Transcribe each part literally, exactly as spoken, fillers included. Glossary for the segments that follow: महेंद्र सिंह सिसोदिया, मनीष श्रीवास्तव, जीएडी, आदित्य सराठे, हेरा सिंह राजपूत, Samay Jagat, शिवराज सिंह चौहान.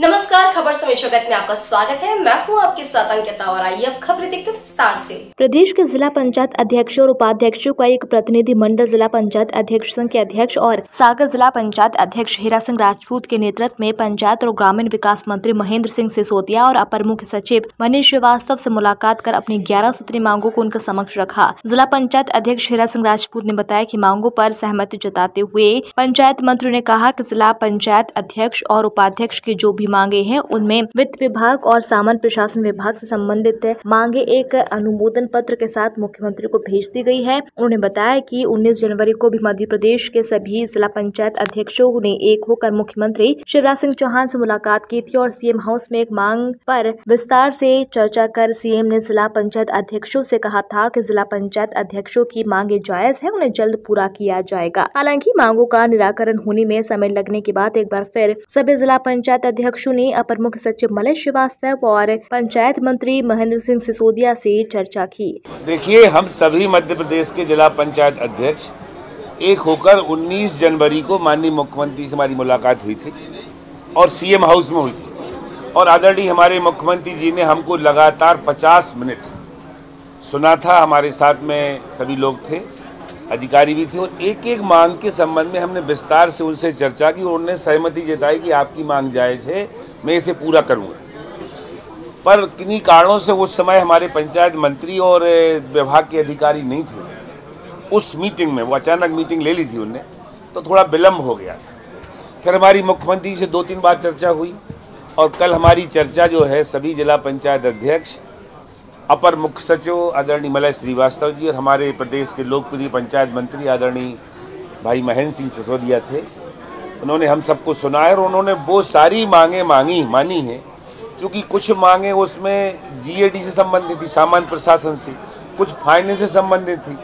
नमस्कार, खबर समय जगत में आपका स्वागत है। मैं हूँ आपके साथ अंकिता और आइए अब खबरें देखते हैं विस्तार से। प्रदेश के जिला पंचायत अध्यक्ष और उपाध्यक्षों का एक प्रतिनिधि मंडल जिला पंचायत अध्यक्ष संघ के अध्यक्ष और सागर जिला पंचायत अध्यक्ष हेरा सिंह राजपूत के नेतृत्व में पंचायत और ग्रामीण विकास मंत्री महेंद्र सिंह सिसोदिया और अपर मुख्य सचिव मनीष श्रीवास्तव से मुलाकात कर अपनी ग्यारह सूत्री मांगों को उनके समक्ष रखा। जिला पंचायत अध्यक्ष हेरा सिंह राजपूत ने बताया की मांगों पर सहमति जताते हुए पंचायत मंत्री ने कहा की जिला पंचायत अध्यक्ष और उपाध्यक्ष की जो मांगे हैं उनमें वित्त विभाग और सामान्य प्रशासन विभाग से संबंधित मांगे एक अनुमोदन पत्र के साथ मुख्यमंत्री को भेज दी गई है। उन्होंने बताया कि उन्नीस जनवरी को भी मध्य प्रदेश के सभी जिला पंचायत अध्यक्षों ने एक होकर मुख्यमंत्री शिवराज सिंह चौहान से मुलाकात की थी और सीएम हाउस में एक मांग पर विस्तार से चर्चा कर सीएम ने जिला पंचायत अध्यक्षों से कहा था कि जिला पंचायत अध्यक्षों की मांगे जायज है, उन्हें जल्द पूरा किया जाएगा। हालांकि मांगों का निराकरण होने में समय लगने के बाद एक बार फिर सभी जिला पंचायत अध्यक्ष ने अपर मुख्य सचिव मनीष श्रीवास्तव और पंचायत मंत्री महेंद्र सिंह सिसोदिया से चर्चा की। देखिए, हम सभी मध्य प्रदेश के जिला पंचायत अध्यक्ष एक होकर उन्नीस जनवरी को माननीय मुख्यमंत्री से हमारी मुलाकात हुई थी और सीएम हाउस में हुई थी और आदरणीय हमारे मुख्यमंत्री जी ने हमको लगातार पचास मिनट सुना था। हमारे साथ में सभी लोग थे, अधिकारी भी थे और एक एक मांग के संबंध में हमने विस्तार से उनसे चर्चा की और उन्होंने सहमति जताई कि आपकी मांग जायज़ है, मैं इसे पूरा करूंगा। पर किन्हीं कारणों से उस समय हमारे पंचायत मंत्री और विभाग के अधिकारी नहीं थे उस मीटिंग में, वो अचानक मीटिंग ले ली थी उनने, तो थोड़ा विलम्ब हो गया था। फिर हमारी मुख्यमंत्री से दो तीन बार चर्चा हुई और कल हमारी चर्चा जो है सभी जिला पंचायत अध्यक्ष, अपर मुख्य सचिव आदरणीय मनीष श्रीवास्तव जी और हमारे प्रदेश के लोकप्रिय पंचायत मंत्री आदरणीय भाई महेंद्र सिंह सिसोदिया थे। उन्होंने हम सबको सुनाया और उन्होंने वो सारी मांगे मांगी मानी हैं। चूँकि कुछ मांगे उसमें जीएडी से संबंधित थी, सामान्य प्रशासन से, कुछ फाइनेंस से संबंधित थी,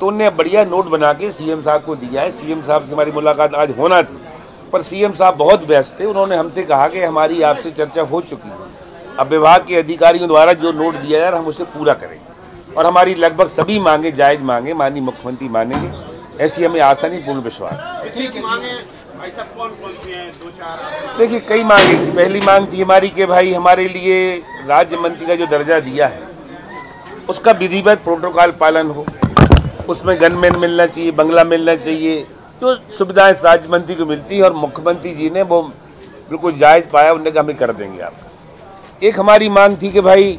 तो उन्होंने बढ़िया नोट बना के सीएम साहब को दिया है। सीएम साहब से हमारी मुलाकात आज होना थी पर सीएम साहब बहुत व्यस्त थे। उन्होंने हमसे कहा कि हमारी आपसे चर्चा हो चुकी है, अब विभाग के अधिकारियों द्वारा जो नोट दिया जा रहा है हम उसे पूरा करेंगे और हमारी लगभग सभी मांगे जायज मांगे माननीय मुख्यमंत्री मानेंगे, ऐसी हमें आशा नहीं, पूर्ण विश्वास। देखिए, कई मांगे थी। पहली मांग थी हमारी के भाई हमारे लिए राज्य मंत्री का जो दर्जा दिया है उसका विधिवत प्रोटोकॉल पालन हो, उसमें गनमैन मिलना चाहिए, बंगला मिलना चाहिए, जो सुविधाएँ राज्य मंत्री को मिलती है और मुख्यमंत्री जी ने वो बिल्कुल जायज पाया। उन्होंने कहा हमें कर देंगे आपका। एक हमारी मांग थी कि भाई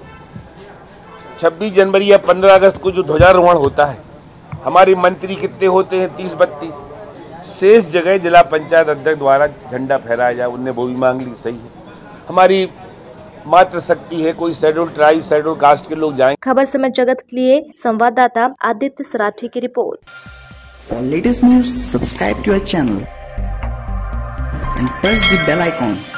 छब्बीस जनवरी या पंद्रह अगस्त को जो ध्वजारोहण होता है, हमारे मंत्री कितने होते हैं, तीस बत्तीस, शेष जगह जिला पंचायत अध्यक्ष द्वारा झंडा फहराया जाए। उनने वो भी मांग ली, सही है। हमारी मातृशक्ति है, कोई शेड्यूल ट्राइब शेड्यूल कास्ट के लोग जाएं। खबर समय जगत के लिए संवाददाता आदित्य सराठे की रिपोर्ट। Latest news subscribe to our channel and press the bell icon.